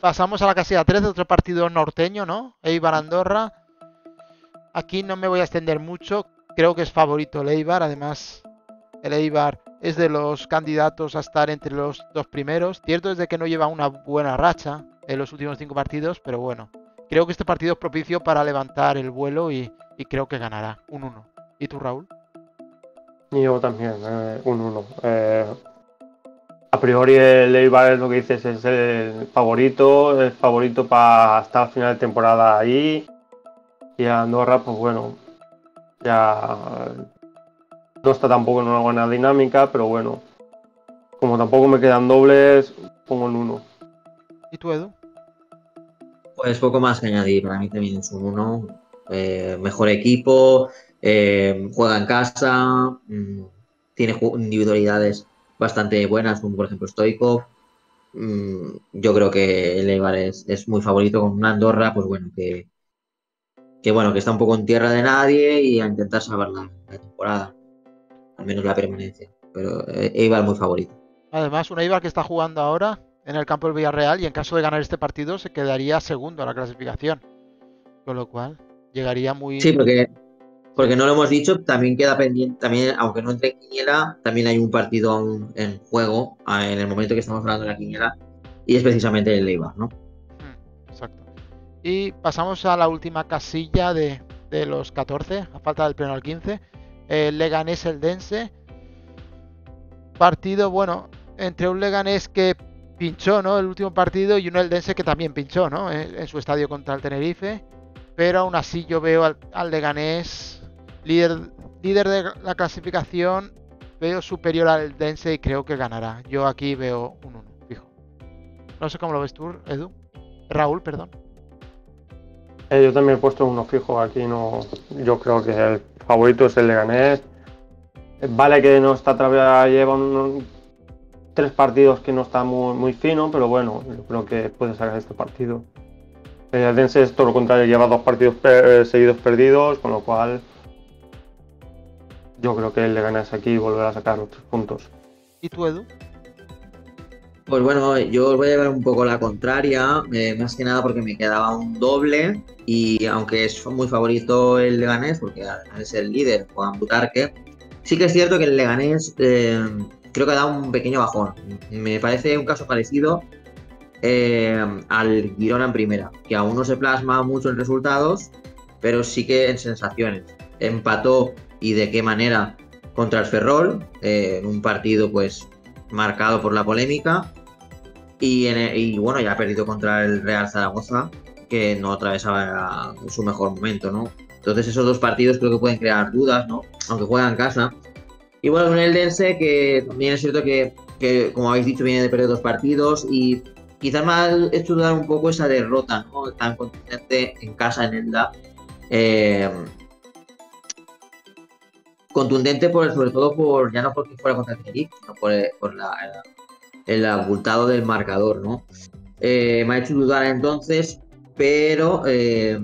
Pasamos a la casilla trece, otro partido norteño, ¿no? Eibar Andorra. Aquí no me voy a extender mucho. Creo que es favorito el Eibar. Además, el Eibar es de los candidatos a estar entre los dos primeros. Cierto es de que no lleva una buena racha en los últimos cinco partidos, pero bueno. Creo que este partido es propicio para levantar el vuelo y, y creo que ganará un uno. ¿Y tú, Raúl? Yo también, eh, un uno. Eh, a priori el Eibar, es lo que dices, es el favorito, el favorito para hasta el final de temporada ahí. Y Andorra, pues bueno, ya no está tampoco en una buena dinámica, pero bueno, como tampoco me quedan dobles, pongo el uno. ¿Y tú, Edu? Pues poco más que añadir, para mí también es un uno. Eh, mejor equipo, eh, juega en casa, mmm, tiene individualidades bastante buenas, como por ejemplo Stoikov. Mm, yo creo que el Eibar es, es muy favorito, con una Andorra, pues bueno, que, que bueno, que está un poco en tierra de nadie y a intentar salvar la, la temporada, al menos la permanencia. Pero Eibar muy favorito. Además, un Eibar que está jugando ahora en el campo del Villarreal y en caso de ganar este partido se quedaría segundo en la clasificación. Con lo cual, llegaría muy... Sí, porque, porque no lo hemos dicho, también queda pendiente, también aunque no entre en Quiniela, también hay un partido aún en juego en el momento que estamos hablando de la Quiniela y es precisamente el Eibar, ¿no? Exacto. Y pasamos a la última casilla de, de los catorce, a falta del pleno al quince. El Leganés Eldense. Partido, bueno, entre un Leganés que pinchó, ¿no?, el último partido y un Eldense que también pinchó, ¿no?, en, en su estadio contra el Tenerife. Pero aún así yo veo al, al Leganés líder, líder de la clasificación, veo superior al Eldense y creo que ganará. Yo aquí veo un uno, fijo. No sé cómo lo ves tú, Edu. Raúl, perdón. Eh, yo también he puesto uno fijo aquí, no. Yo creo que el favorito es el Leganés. Vale que no está todavía, lleva un, tres partidos que no está muy, muy fino, pero bueno, yo creo que puede sacar este partido. El Eldense es todo lo contrario, lleva dos partidos per, eh, seguidos perdidos, con lo cual yo creo que el Leganés aquí y volverá a sacar los tres puntos. ¿Y tú, Edu? Pues bueno, yo os voy a llevar un poco la contraria, eh, más que nada porque me quedaba un doble y aunque es muy favorito el Leganés, porque es el líder, Juan Butarque. Sí que es cierto que el Leganés eh, creo que ha dado un pequeño bajón. Me parece un caso parecido eh, al Girona en primera, que aún no se plasma mucho en resultados, pero sí que en sensaciones. Empató, y de qué manera, contra el Ferrol, eh, en un partido pues marcado por la polémica. Y, en, y bueno, ya ha perdido contra el Real Zaragoza, que no atravesaba su mejor momento, ¿no? Entonces esos dos partidos creo que pueden crear dudas, ¿no?, aunque juegan en casa. Y bueno, es un Eldense que también es cierto que, que, como habéis dicho, viene de perder dos partidos y quizás me ha hecho dudar un poco esa derrota, ¿no?, tan contundente en casa en Elda. Eh, contundente por, sobre todo por, ya no porque fuera contra el Tenerife, sino por, por la, el, el abultado del marcador, ¿no? Eh, me ha hecho dudar entonces, pero... Eh,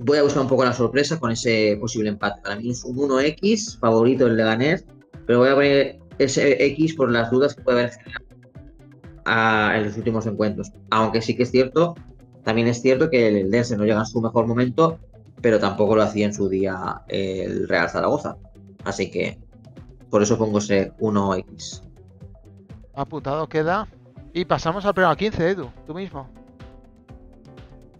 voy a buscar un poco la sorpresa con ese posible empate. Para mí es un uno equis, favorito el Leganés, pero voy a poner ese X por las dudas que puede haber generado en los últimos encuentros. Aunque sí que es cierto, también es cierto que el Eldense no llega a su mejor momento, pero tampoco lo hacía en su día el Real Zaragoza. Así que por eso pongo ese uno equis. Apuntado queda. Y pasamos al pleno quince, Edu, tú mismo.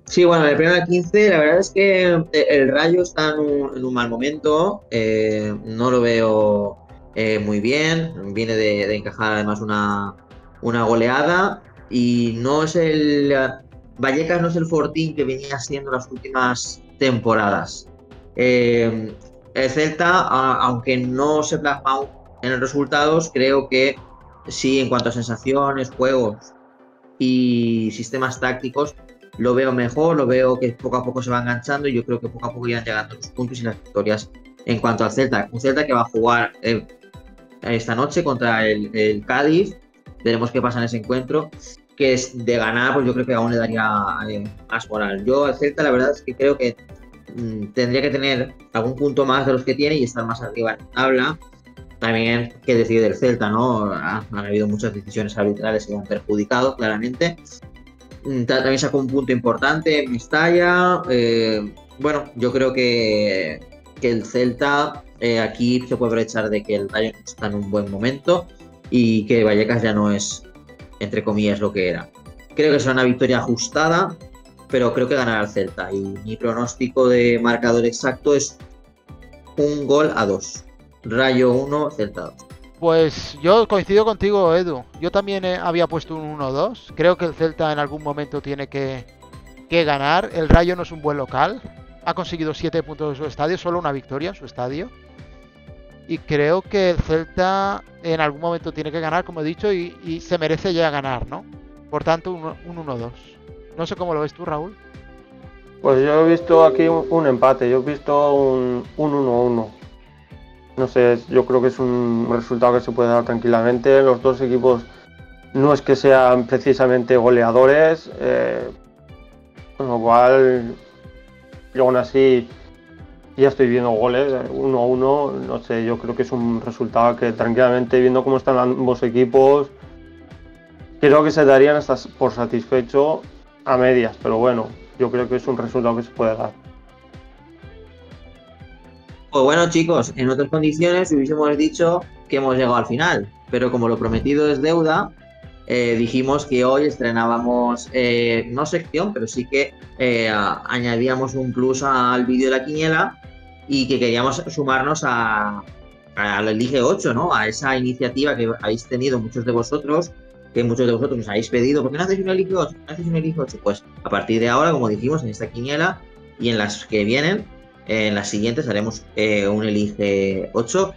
Sí, bueno, el primero al quince, la verdad es que el Rayo está en un, en un mal momento, eh, no lo veo eh, muy bien, viene de, de encajar además una, una goleada y no es el... Vallecas no es el Fortín que venía siendo las últimas temporadas. Eh, el Celta, a, aunque no se plasma en los resultados, creo que sí, en cuanto a sensaciones, juegos y sistemas tácticos, lo veo mejor, lo veo que poco a poco se va enganchando y yo creo que poco a poco irán llegando los puntos y las victorias. En cuanto al Celta, un Celta que va a jugar eh, esta noche contra el, el Cádiz, veremos qué pasa en ese encuentro, que es de ganar, pues yo creo que aún le daría eh, más moral. Yo al Celta la verdad es que creo que mm, tendría que tener algún punto más de los que tiene y estar más arriba en la tabla. También que decide el Celta, ¿no? Ha, han habido muchas decisiones arbitrales que han perjudicado claramente. También sacó un punto importante en Mestalla. Eh, bueno, yo creo que, que el Celta eh, aquí se puede aprovechar de que el Rayo está en un buen momento y que Vallecas ya no es, entre comillas, lo que era. Creo que será una victoria ajustada, pero creo que ganará el Celta. Y mi pronóstico de marcador exacto es un gol a dos. Rayo uno, Celta dos. Pues yo coincido contigo, Edu. Yo también he, había puesto un uno dos. Creo que el Celta en algún momento tiene que, que ganar. El Rayo no es un buen local. Ha conseguido siete puntos en su estadio, solo una victoria en su estadio. Y creo que el Celta en algún momento tiene que ganar, como he dicho, y, y se merece ya ganar, ¿no? Por tanto, un, un uno dos. No sé cómo lo ves tú, Raúl. Pues yo he visto aquí un, un empate. Yo he visto un uno uno. No sé, yo creo que es un resultado que se puede dar tranquilamente. Los dos equipos no es que sean precisamente goleadores, eh, con lo cual yo aún así ya estoy viendo goles, uno a uno, no sé, yo creo que es un resultado que tranquilamente, viendo cómo están ambos equipos, creo que se darían hasta por satisfecho a medias, pero bueno, yo creo que es un resultado que se puede dar. Pues bueno, chicos, en otras condiciones hubiésemos dicho que hemos llegado al final, pero como lo prometido es deuda, eh, dijimos que hoy estrenábamos, eh, no sección, pero sí que eh, añadíamos un plus al vídeo de la Quiniela y que queríamos sumarnos a, a la Liga ocho, ¿no? A esa iniciativa que habéis tenido muchos de vosotros, que muchos de vosotros nos habéis pedido, ¿por qué no hacéis una Liga ocho? ¿Por qué no hacéis una Liga ocho? Pues a partir de ahora, como dijimos, en esta Quiniela y en las que vienen, en las siguientes haremos eh, un Elige ocho,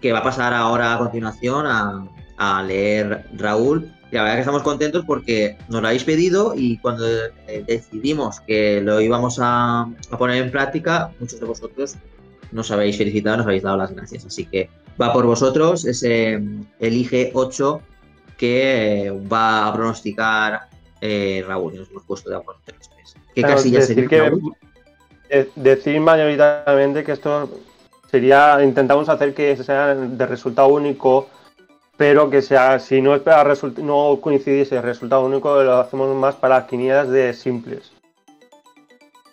que va a pasar ahora a continuación a, a leer Raúl. Y la verdad que estamos contentos porque nos lo habéis pedido y cuando eh, decidimos que lo íbamos a, a poner en práctica, muchos de vosotros nos habéis felicitado, nos habéis dado las gracias. Así que va por vosotros ese Elige ocho que eh, va a pronosticar eh, Raúl. Nos hemos puesto de acuerdo entre los tres. ¿Qué claro, casillas sería, que... Raúl? Decir mayoritariamente que esto sería, intentamos hacer que sea de resultado único, pero que sea, si no, no coincidiese el resultado único, lo hacemos más para quinielas de simples,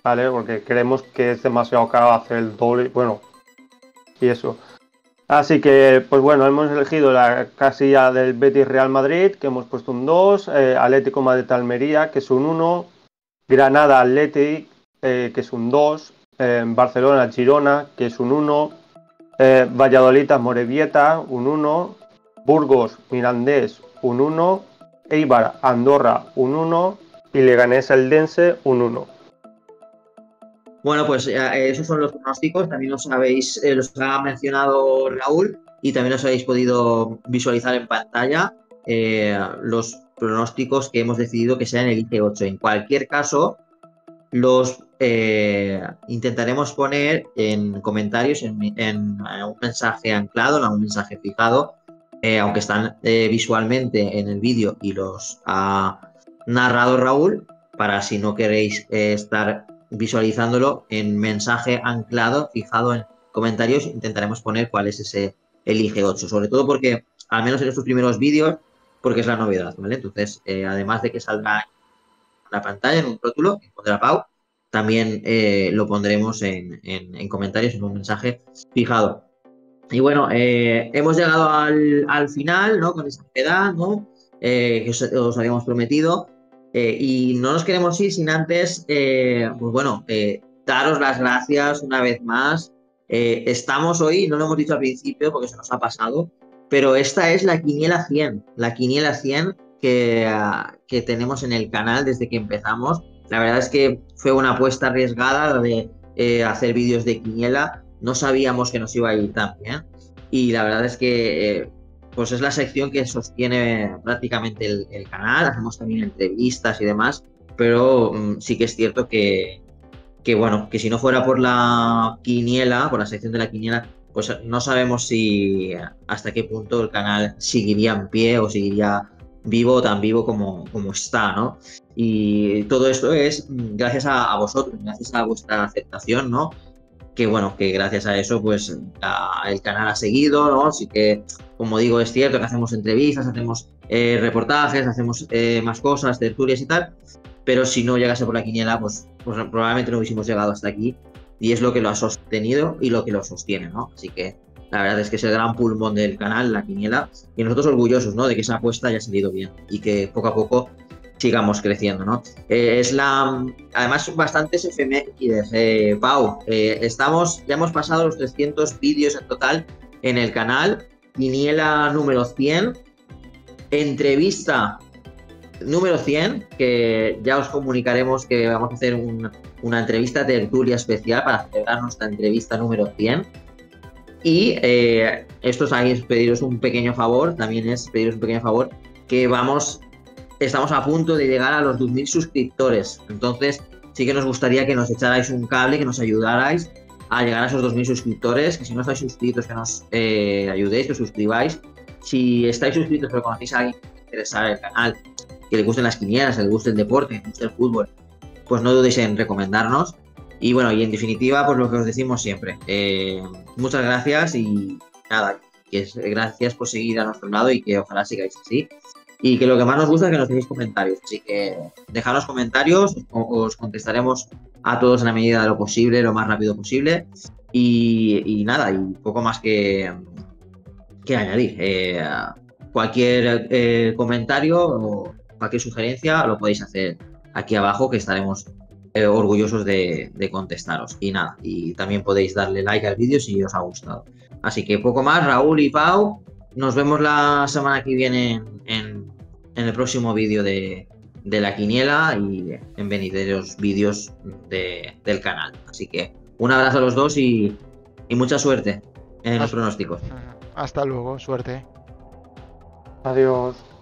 ¿vale? Porque creemos que es demasiado caro hacer el doble, bueno, y eso. Así que, pues bueno, hemos elegido la casilla del Betis Real Madrid, que hemos puesto un dos, eh, Atlético Madrid-Almería, que es un uno, Granada-Atleti, Eh, que es un dos, eh, Barcelona-Girona, que es un uno, eh, Valladolid-Morevieta, un uno, Burgos-Mirandés, un uno, Eibar-Andorra, un uno y Leganés-Eldense, un uno. Bueno, pues eh, esos son los pronósticos, también los habéis, eh, los ha mencionado Raúl y también los habéis podido visualizar en pantalla, eh, los pronósticos que hemos decidido que sean el I G ocho. En cualquier caso, los eh, intentaremos poner en comentarios, en, en, en un mensaje anclado, en un mensaje fijado, eh, aunque están eh, visualmente en el vídeo y los ha narrado Raúl, para si no queréis eh, estar visualizándolo en mensaje anclado, fijado en comentarios, intentaremos poner cuál es ese Elige ocho, sobre todo porque, al menos en estos primeros vídeos, porque es la novedad, ¿vale? Entonces, eh, además de que saldrá la pantalla en un rótulo que pondrá Pau, también eh, lo pondremos en, en, en comentarios, en un mensaje fijado. Y bueno, eh, hemos llegado al, al final, ¿no? Con esa novedad, ¿no? Eh, que os, os habíamos prometido, eh, y no nos queremos ir sin antes, eh, pues bueno, eh, daros las gracias una vez más. Eh, estamos hoy, no lo hemos dicho al principio porque se nos ha pasado, pero esta es la Quiniela cien, la Quiniela cien Que, que tenemos en el canal desde que empezamos. La verdad es que fue una apuesta arriesgada de eh, hacer vídeos de Quiniela. No sabíamos que nos iba a ir tan bien. Y la verdad es que eh, pues es la sección que sostiene prácticamente el, el canal. Hacemos también entrevistas y demás. Pero mm, sí que es cierto que, que, bueno, que si no fuera por la Quiniela, por la sección de la Quiniela, pues no sabemos si hasta qué punto el canal seguiría en pie o seguiría vivo, tan vivo como, como está, ¿no? Y todo esto es gracias a, a vosotros, gracias a vuestra aceptación, ¿no? Que bueno, que gracias a eso, pues la, el canal ha seguido, ¿no? Así que, como digo, es cierto que hacemos entrevistas, hacemos eh, reportajes, hacemos eh, más cosas, tertulias y tal, pero si no llegase por la Quiniela, pues, pues probablemente no hubiésemos llegado hasta aquí y es lo que lo ha sostenido y lo que lo sostiene, ¿no? Así que la verdad es que es el gran pulmón del canal, la Quiniela, y nosotros orgullosos, ¿no? De que esa apuesta haya salido bien y que poco a poco sigamos creciendo, ¿no? Eh, es la... Además, bastantes efemérides, eh, Pau. Eh, estamos... Ya hemos pasado los trescientos vídeos en total en el canal. Quiniela número cien. Entrevista número cien, que ya os comunicaremos que vamos a hacer un, una entrevista tertulia especial para celebrar nuestra entrevista número cien. Y eh, esto es pediros un pequeño favor, también es pediros un pequeño favor, que vamos, estamos a punto de llegar a los dos mil suscriptores. Entonces, sí que nos gustaría que nos echarais un cable, que nos ayudarais a llegar a esos dos mil suscriptores, que si no estáis suscritos, que nos eh, ayudéis, que os suscribáis. Si estáis suscritos pero conocéis a alguien que os interesa el canal, que le gusten las quinielas, que le guste el deporte, que le guste el fútbol, pues no dudéis en recomendarnos. Y bueno, y en definitiva, pues lo que os decimos siempre, eh, muchas gracias y nada, que es, gracias por seguir a nuestro lado y que ojalá sigáis así. Y que lo que más nos gusta es que nos deis comentarios, así que dejadnos comentarios, os contestaremos a todos en la medida de lo posible, lo más rápido posible. Y, y nada, y poco más que, que añadir. Eh, cualquier eh, comentario o cualquier sugerencia lo podéis hacer aquí abajo, que estaremos eh, orgullosos de, de contestaros. Y nada, y también podéis darle like al vídeo si os ha gustado. Así que poco más, Raúl y Pau. Nos vemos la semana que viene en, en, en el próximo vídeo de, de la quiniela y en venideros vídeos de, del canal. Así que un abrazo a los dos y, y mucha suerte en hasta, los pronósticos. Hasta luego, suerte. Adiós.